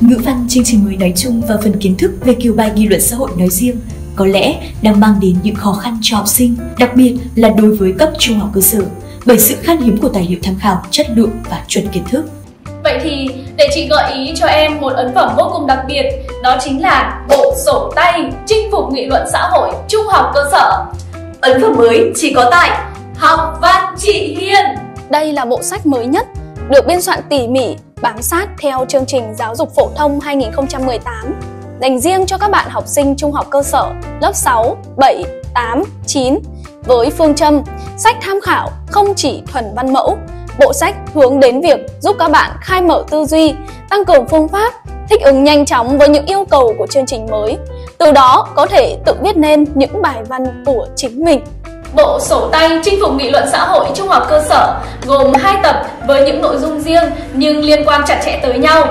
Ngữ văn chương trình mới nói chung và phần kiến thức về kiểu bài nghị luận xã hội nói riêng có lẽ đang mang đến những khó khăn cho học sinh, đặc biệt là đối với cấp trung học cơ sở, bởi sự khan hiếm của tài liệu tham khảo, chất lượng và chuẩn kiến thức. Vậy thì để chị gợi ý cho em một ấn phẩm vô cùng đặc biệt, đó chính là bộ sổ tay chinh phục nghị luận xã hội trung học cơ sở. Ấn phẩm mới chỉ có tại Học Văn Chị Hiên. Đây là bộ sách mới nhất, được biên soạn tỉ mỉ, bám sát theo chương trình Giáo dục Phổ thông 2018, dành riêng cho các bạn học sinh trung học cơ sở lớp 6, 7, 8, 9 với phương châm sách tham khảo không chỉ thuần văn mẫu. Bộ sách hướng đến việc giúp các bạn khai mở tư duy, tăng cường phương pháp, thích ứng nhanh chóng với những yêu cầu của chương trình mới, từ đó có thể tự viết nên những bài văn của chính mình. Bộ sổ tay chinh phục nghị luận xã hội trung học cơ sở gồm 2 tập với những nội dung riêng nhưng liên quan chặt chẽ tới nhau.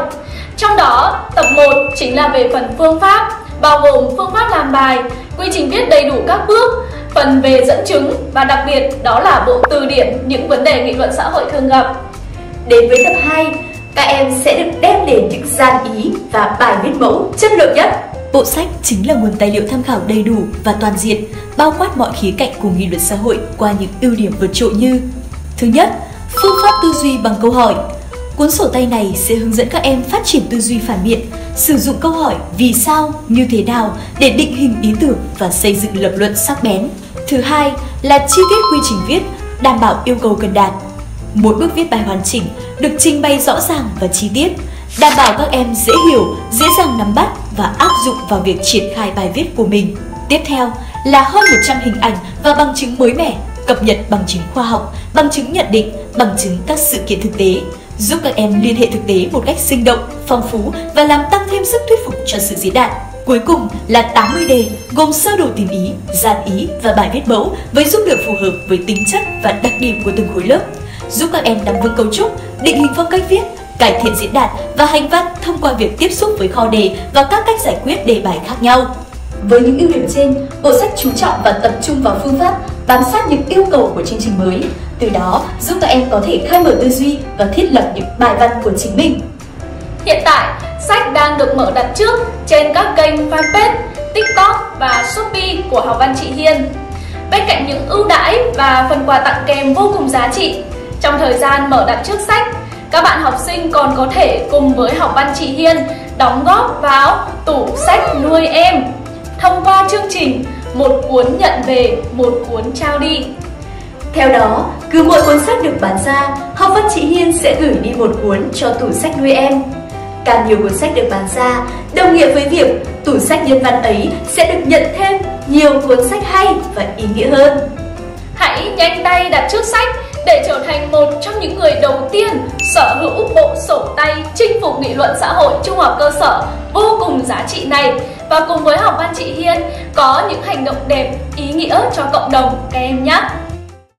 Trong đó, tập 1 chính là về phần phương pháp, bao gồm phương pháp làm bài, quy trình viết đầy đủ các bước, phần về dẫn chứng và đặc biệt đó là bộ từ điển những vấn đề nghị luận xã hội thường gặp. Đến với tập 2, các em sẽ được đem đến những dàn ý và bài viết mẫu chất lượng nhất. Bộ sách chính là nguồn tài liệu tham khảo đầy đủ và toàn diện, bao quát mọi khía cạnh của nghị luận xã hội qua những ưu điểm vượt trội như: thứ nhất, phương pháp tư duy bằng câu hỏi. Cuốn sổ tay này sẽ hướng dẫn các em phát triển tư duy phản biện, sử dụng câu hỏi vì sao, như thế nào để định hình ý tưởng và xây dựng lập luận sắc bén. Thứ hai là chi tiết quy trình viết, đảm bảo yêu cầu cần đạt. Mỗi bước viết bài hoàn chỉnh, được trình bày rõ ràng và chi tiết, đảm bảo các em dễ hiểu, dễ dàng nắm bắt và áp dụng vào việc triển khai bài viết của mình. Tiếp theo là hơn 100 hình ảnh và bằng chứng mới mẻ, cập nhật bằng chứng khoa học, bằng chứng nhận định, bằng chứng các sự kiện thực tế, giúp các em liên hệ thực tế một cách sinh động, phong phú và làm tăng thêm sức thuyết phục cho sự diễn đạt. Cuối cùng là 80 đề gồm sơ đồ tìm ý, dàn ý và bài viết mẫu với dung lượng phù hợp với tính chất và đặc điểm của từng khối lớp, giúp các em nắm vững cấu trúc, định hình phong cách viết, cải thiện diễn đạt và hành văn thông qua việc tiếp xúc với kho đề và các cách giải quyết đề bài khác nhau. Với những ưu điểm trên, bộ sách chú trọng và tập trung vào phương pháp, bám sát những yêu cầu của chương trình mới, từ đó giúp các em có thể khai mở tư duy và thiết lập những bài văn của chính mình. Hiện tại, sách đang được mở đặt trước trên các kênh fanpage, TikTok và Shopee của Học Văn Chị Hiên. Bên cạnh những ưu đãi và phần quà tặng kèm vô cùng giá trị, trong thời gian mở đặt trước sách, các bạn học sinh còn có thể cùng với Học Văn Chị Hiên đóng góp vào tủ sách nuôi em thông qua chương trình một cuốn nhận về, một cuốn trao đi. Theo đó, cứ mỗi cuốn sách được bán ra, Học Văn Chị Hiên sẽ gửi đi một cuốn cho tủ sách nuôi em. Càng nhiều cuốn sách được bán ra, đồng nghĩa với việc tủ sách nhân văn ấy sẽ được nhận thêm nhiều cuốn sách hay và ý nghĩa hơn. Hãy nhanh tay đặt trước sách để trở thành một trong những người đầu tiên sở hữu bộ sổ tay chinh phục nghị luận xã hội trung học cơ sở vô cùng giá trị này và cùng với Học Văn Chị Hiên có những hành động đẹp, ý nghĩa cho cộng đồng các em nhé.